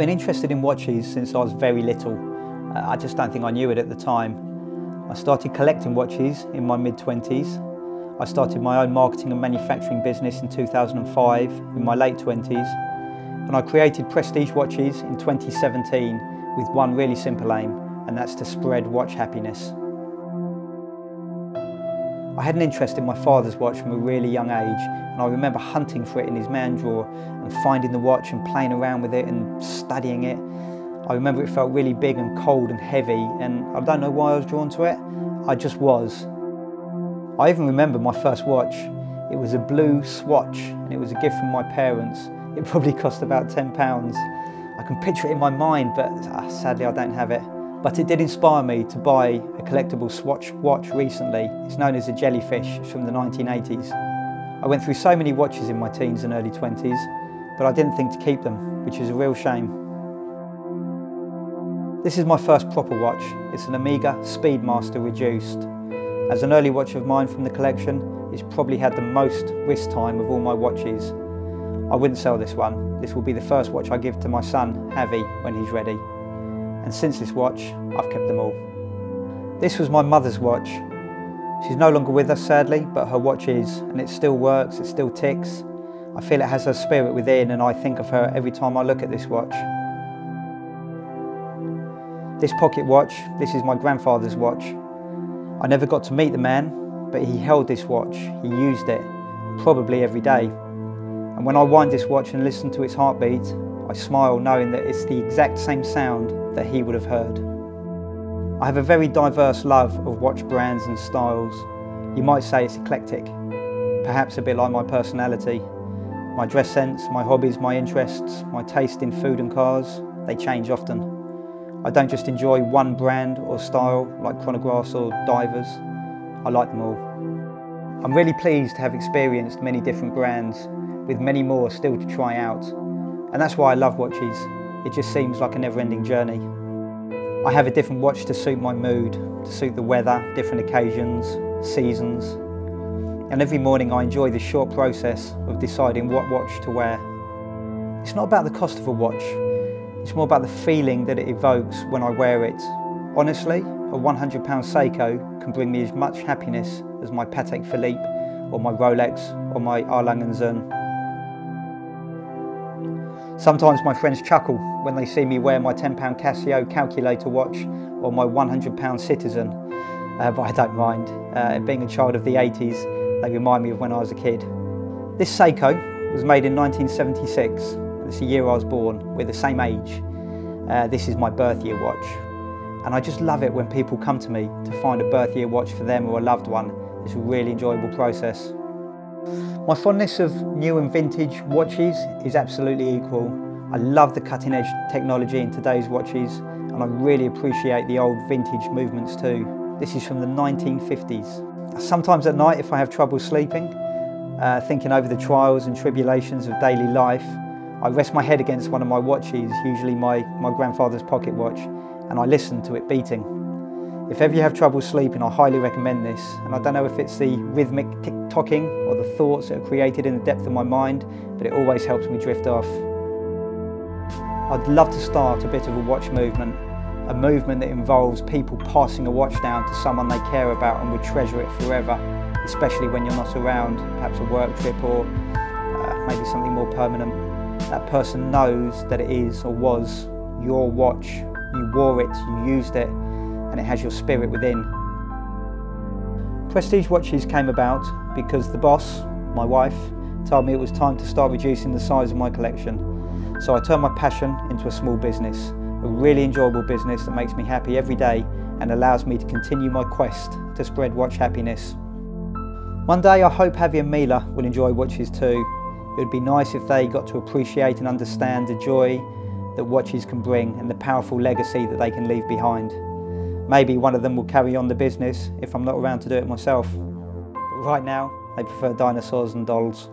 been interested in watches since I was very little. I just don't think I knew it at the time. I started collecting watches in my mid-20s. I started my own marketing and manufacturing business in 2005, in my late 20s. And I created Prestige Watches in 2017 with one really simple aim, and that's to spread watch happiness. I had an interest in my father's watch from a really young age, and I remember hunting for it in his man drawer and finding the watch and playing around with it and studying it. I remember it felt really big and cold and heavy, and I don't know why I was drawn to it, I just was. I even remember my first watch. It was a blue Swatch, and it was a gift from my parents. It probably cost about £10. I can picture it in my mind, but sadly I don't have it. But it did inspire me to buy a collectible Swatch watch recently. It's known as a jellyfish. It's from the 1980s. I went through so many watches in my teens and early 20s, but I didn't think to keep them, which is a real shame. This is my first proper watch. It's an Omega Speedmaster Reduced. As an early watch of mine from the collection, it's probably had the most wrist time of all my watches. I wouldn't sell this one. This will be the first watch I give to my son, Avi, when he's ready. And since this watch, I've kept them all. This was my mother's watch. She's no longer with us, sadly, but her watch is, and it still works, it still ticks. I feel it has her spirit within, and I think of her every time I look at this watch. This pocket watch, this is my grandfather's watch. I never got to meet the man, but he held this watch, he used it, probably every day. And when I wind this watch and listen to its heartbeat, I smile knowing that it's the exact same sound that he would have heard. I have a very diverse love of watch brands and styles. You might say it's eclectic, perhaps a bit like my personality. My dress sense, my hobbies, my interests, my taste in food and cars, they change often. I don't just enjoy one brand or style like chronographs or divers. I like them all. I'm really pleased to have experienced many different brands, with many more still to try out. And that's why I love watches. It just seems like a never-ending journey. I have a different watch to suit my mood, to suit the weather, different occasions, seasons. And every morning I enjoy the short process of deciding what watch to wear. It's not about the cost of a watch. It's more about the feeling that it evokes when I wear it. Honestly, a £100 Seiko can bring me as much happiness as my Patek Philippe, or my Rolex, or my Arlangenzen. Sometimes my friends chuckle when they see me wear my £10 Casio calculator watch or my £100 Citizen, but I don't mind. Being a child of the 80s, they remind me of when I was a kid. This Seiko was made in 1976. It's the year I was born. We're the same age. This is my birth year watch. And I just love it when people come to me to find a birth year watch for them or a loved one. It's a really enjoyable process. My fondness of new and vintage watches is absolutely equal. I love the cutting edge technology in today's watches, and I really appreciate the old vintage movements too. This is from the 1950s. Sometimes at night, if I have trouble sleeping, thinking over the trials and tribulations of daily life, I rest my head against one of my watches, usually my grandfather's pocket watch, and I listen to it beating. If ever you have trouble sleeping, I highly recommend this, and I don't know if it's the rhythmic tick-tocking or the thoughts that are created in the depth of my mind, but it always helps me drift off. I'd love to start a bit of a watch movement, a movement that involves people passing a watch down to someone they care about and would treasure it forever, especially when you're not around, perhaps a work trip or maybe something more permanent. That person knows that it is or was your watch. You wore it, you used it, and it has your spirit within. Prestige Watches came about because the boss, my wife, told me it was time to start reducing the size of my collection. So I turned my passion into a small business, a really enjoyable business that makes me happy every day and allows me to continue my quest to spread watch happiness. One day I hope Avi and Mila will enjoy watches too. It would be nice if they got to appreciate and understand the joy that watches can bring and the powerful legacy that they can leave behind. Maybe one of them will carry on the business if I'm not around to do it myself. But right now, they prefer dinosaurs and dolls.